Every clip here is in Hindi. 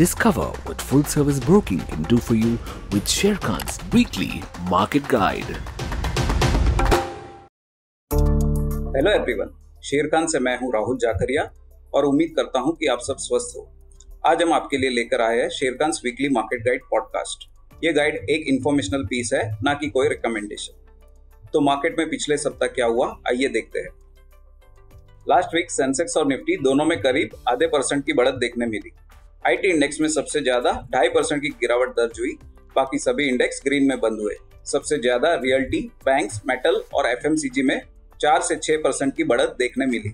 Discover what full-service broking can do for you with Sharekhan's weekly market guide. Hello everyone, Sharekhan से मैं हूं राहुल जाकरिया और उम्मीद करता हूं कि आप सब स्वस्थ हो। आज हम आपके लिए लेकर आए हैं Sharekhan's weekly market guide podcast. ये गाइड एक इन्फॉर्मेशनल पीस है, ना कि कोई रिकमेंडेशन। तो मार्केट में पिछले सप्ताह क्या हुआ, आइए देखते हैं। लास्ट वीक सेंसेक्स और निफ्टी दोनों में करीब आधे % की बढ़त देखने मिली। आईटी इंडेक्स में सबसे ज्यादा 2.5% की गिरावट दर्ज हुई। बाकी सभी इंडेक्स ग्रीन में बंद हुए। सबसे ज्यादा रियल्टी, बैंक्स, मेटल और एफएमसीजी में 4 से 6% की बढ़त देखने मिली।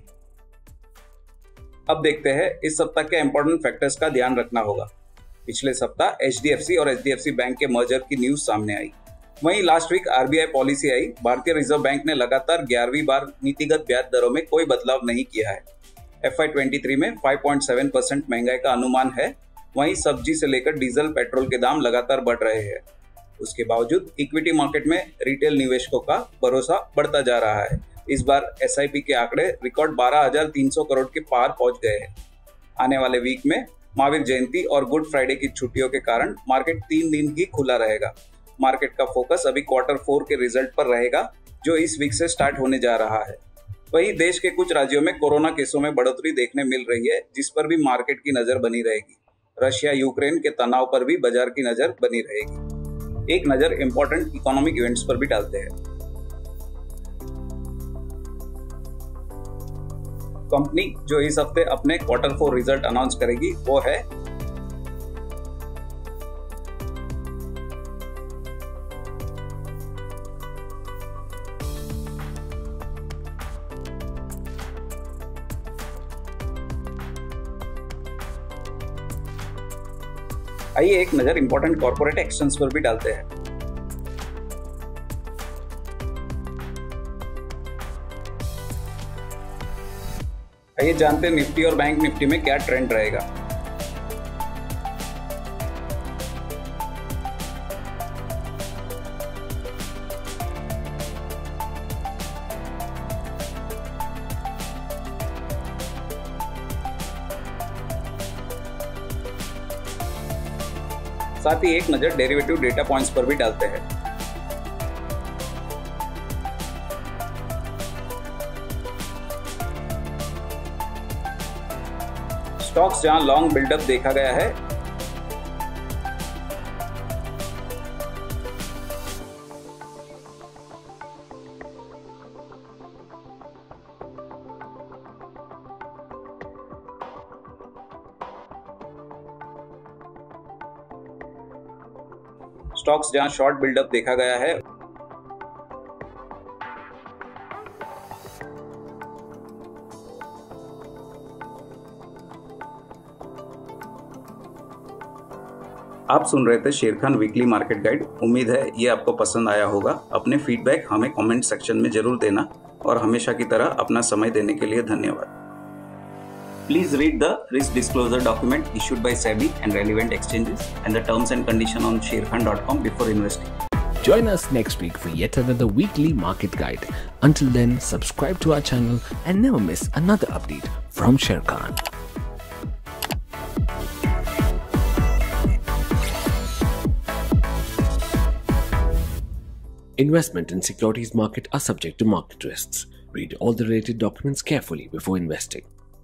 अब देखते हैं इस सप्ताह के इंपॉर्टेंट फैक्टर्स का ध्यान रखना होगा। पिछले सप्ताह एचडीएफसी और एचडीएफसी बैंक के मर्जर की न्यूज सामने आई। वहीं लास्ट वीक आरबीआई पॉलिसी आई। भारतीय रिजर्व बैंक ने लगातार 11वीं बार नीतिगत ब्याज दरों में कोई बदलाव नहीं किया है। FY23 में 5.7% महंगाई का अनुमान है। वहीं सब्जी से लेकर डीजल, पेट्रोल के दाम लगातार बढ़ रहे हैं। उसके बावजूद इक्विटी मार्केट में रिटेल निवेशकों का भरोसा बढ़ता जा रहा है। इस बार SIP के आंकड़े रिकॉर्ड 12,300 करोड़ के पार पहुंच गए हैं। आने वाले वीक में महावीर जयंती और गुड फ्राइडे की छुट्टियों के कारण मार्केट 3 दिन ही खुला रहेगा। मार्केट का फोकस अभी Q4 के रिजल्ट पर रहेगा, जो इस वीक से स्टार्ट होने जा रहा है। वहीं देश के कुछ राज्यों में कोरोना केसों में बढ़ोतरी देखने मिल रही है, जिस पर भी मार्केट की नजर बनी रहेगी। रशिया यूक्रेन के तनाव पर भी बाजार की नजर बनी रहेगी। एक नजर इंपॉर्टेंट इकोनॉमिक इवेंट्स पर भी डालते हैं। कंपनी जो इस हफ्ते अपने Q4 रिजल्ट अनाउंस करेगी वो है आइए एक नजर इंपॉर्टेंट कॉर्पोरेट एक्शंस पर भी डालते हैं। आइए जानते हैं निफ्टी और बैंक निफ्टी में क्या ट्रेंड रहेगा। साथ ही एक नजर डेरिवेटिव डेटा पॉइंट्स पर भी डालते हैं। स्टॉक्स जहां लॉन्ग बिल्डअप देखा गया है, स्टॉक्स जहां शॉर्ट बिल्डअप देखा गया है, आप सुन रहे थे शेरखान वीकली मार्केट गाइड। उम्मीद है ये आपको पसंद आया होगा। अपने फीडबैक हमें कमेंट सेक्शन में जरूर देना और हमेशा की तरह अपना समय देने के लिए धन्यवाद। Please read the risk disclosure document issued by SEBI and relevant exchanges and the terms and conditions on sharekhan.com before investing. Join us next week for yet another weekly market guide. Until then, subscribe to our channel and never miss another update from Sharekhan. Investment in securities market are subject to market risks. Read all the related documents carefully before investing.